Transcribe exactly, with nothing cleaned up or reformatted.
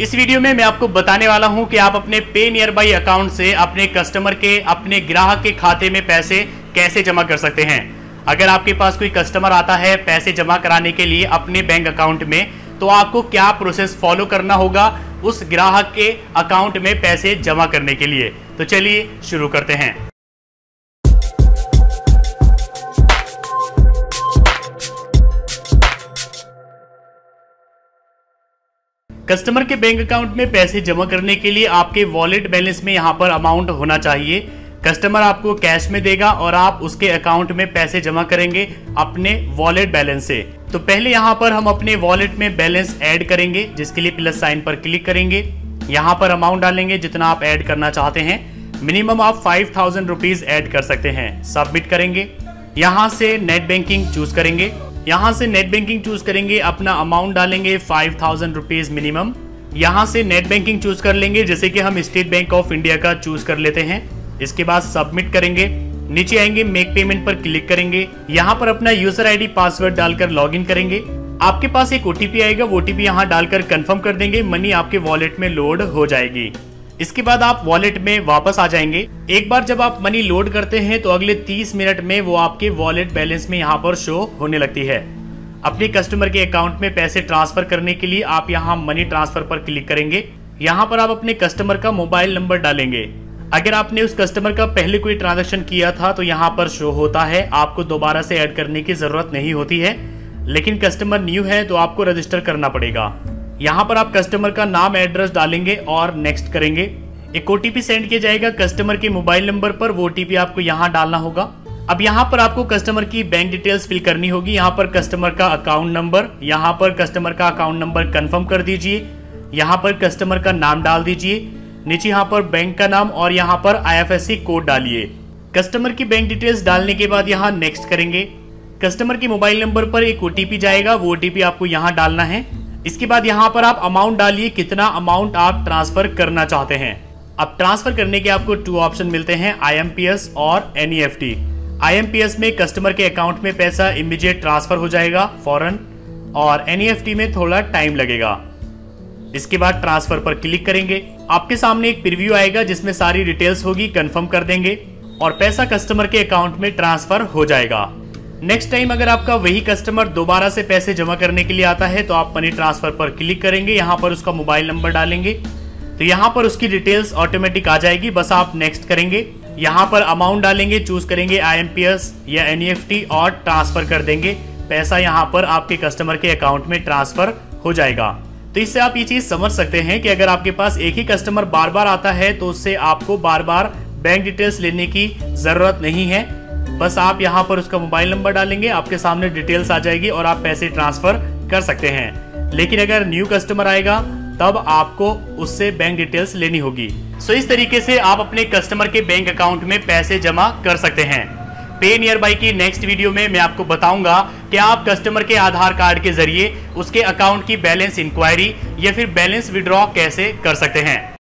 इस वीडियो में मैं आपको बताने वाला हूं कि आप अपने पे नियर बाई अकाउंट से अपने कस्टमर के, अपने ग्राहक के खाते में पैसे कैसे जमा कर सकते हैं। अगर आपके पास कोई कस्टमर आता है पैसे जमा कराने के लिए अपने बैंक अकाउंट में, तो आपको क्या प्रोसेस फॉलो करना होगा उस ग्राहक के अकाउंट में पैसे जमा करने के लिए। तो चलिए शुरू करते हैं। कस्टमर के बैंक अकाउंट में पैसे जमा करने के लिए आपके वॉलेट बैलेंस में यहाँ पर अमाउंट होना चाहिए। कस्टमर आपको कैश में देगा और आप उसके अकाउंट में पैसे जमा करेंगे अपने वॉलेट बैलेंस से। तो पहले यहाँ पर हम अपने वॉलेट में बैलेंस ऐड करेंगे, जिसके लिए प्लस साइन पर क्लिक करेंगे। यहाँ पर अमाउंट डालेंगे जितना आप ऐड करना चाहते हैं। मिनिमम आप फाइव थाउजेंड रुपीज ऐड कर सकते हैं। सबमिट करेंगे। यहाँ से नेट बैंकिंग चूज करेंगे। यहाँ से नेट बैंकिंग चूज करेंगे, अपना अमाउंट डालेंगे फाइव थाउजेंड रुपीज मिनिमम। यहाँ से नेट बैंकिंग चूज कर लेंगे, जैसे कि हम स्टेट बैंक ऑफ इंडिया का चूज कर लेते हैं। इसके बाद सबमिट करेंगे। नीचे आएंगे, मेक पेमेंट पर क्लिक करेंगे। यहाँ पर अपना यूजर आईडी पासवर्ड डालकर लॉगिन करेंगे। आपके पास एक ओटीपी आएगा, वो ओटीपी यहाँ डालकर कंफर्म कर देंगे। मनी आपके वॉलेट में लोड हो जाएगी। इसके बाद आप वॉलेट में वापस आ जाएंगे। एक बार जब आप मनी लोड करते हैं तो अगले तीस मिनट में वो आपके वॉलेट बैलेंस में यहाँ पर शो होने लगती है। अपने कस्टमर के अकाउंट में पैसे ट्रांसफर करने के लिए आप यहाँ मनी ट्रांसफर पर क्लिक करेंगे। यहाँ पर आप अपने कस्टमर का मोबाइल नंबर डालेंगे। अगर आपने उस कस्टमर का पहले कोई ट्रांजैक्शन किया था तो यहाँ पर शो होता है, आपको दोबारा से ऐड करने की ज़रूरत नहीं होती है। लेकिन कस्टमर न्यू है तो आपको रजिस्टर करना पड़ेगा। यहाँ पर आप कस्टमर का नाम, एड्रेस डालेंगे और नेक्स्ट करेंगे। एक ओटीपी सेंड किया जाएगा कस्टमर के मोबाइल नंबर पर, वो ओटीपी आपको यहाँ डालना होगा। अब यहाँ पर आपको कस्टमर की बैंक डिटेल्स फिल करनी होगी। यहाँ पर कस्टमर का अकाउंट नंबर, यहाँ पर कस्टमर का अकाउंट नंबर कन्फर्म कर दीजिए। यहाँ पर कस्टमर का नाम डाल दीजिए। नीचे यहाँ पर बैंक का नाम और यहाँ पर I F S C code डालिए। कस्टमर की बैंक डिटेल्स डालने के बाद यहाँ नेक्स्ट करेंगे। कस्टमर के मोबाइल नंबर पर एक ओटीपी जाएगा, वो ओटीपी आपको यहाँ डालना है। इसके बाद यहाँ पर आप अमाउंट डालिए, कितना अमाउंट आप ट्रांसफर करना चाहते हैं। अब ट्रांसफर करने के आपको टू ऑप्शन मिलते हैं, आई एम पी एस और N E F T. I M P S में कस्टमर के अकाउंट में पैसा इमीडिएट ट्रांसफर हो जाएगा फौरन, और एन ई एफ टी में थोड़ा टाइम लगेगा। इसके बाद ट्रांसफर पर क्लिक करेंगे। आपके सामने एक प्रीव्यू आएगा जिसमें सारी डिटेल्स होगी। कंफर्म कर देंगे और पैसा कस्टमर के अकाउंट में ट्रांसफर हो जाएगा। नेक्स्ट टाइम अगर आपका वही कस्टमर दोबारा से पैसे जमा करने के लिए आता है तो आप मनी ट्रांसफर पर क्लिक करेंगे। यहाँ पर उसका मोबाइल नंबर डालेंगे तो यहाँ पर उसकी डिटेल्स ऑटोमेटिक आ जाएगी। बस आप नेक्स्ट करेंगे। यहाँ पर अमाउंट डालेंगे, चूज करेंगे आई एम पी एस या एन ई एफ टी और ट्रांसफर कर देंगे। पैसा यहाँ पर आपके कस्टमर के अकाउंट में ट्रांसफर हो जाएगा। तो इससे आप ये चीज समझ सकते हैं कि अगर आपके पास एक ही कस्टमर बार बार आता है तो उससे आपको बार बार बैंक डिटेल्स लेने की जरूरत नहीं है। बस आप यहाँ पर उसका मोबाइल नंबर डालेंगे, आपके सामने डिटेल्स आ जाएगी और आप पैसे ट्रांसफर कर सकते हैं। लेकिन अगर न्यू कस्टमर आएगा तब आपको उससे बैंक डिटेल्स लेनी होगी। सो इस तरीके से आप अपने कस्टमर के बैंक अकाउंट में पैसे जमा कर सकते हैं। पे नियर बाई की नेक्स्ट वीडियो में मैं आपको बताऊंगा कि आप कस्टमर के आधार कार्ड के जरिए उसके अकाउंट की बैलेंस इंक्वायरी या फिर बैलेंस विड्रॉ कैसे कर सकते हैं।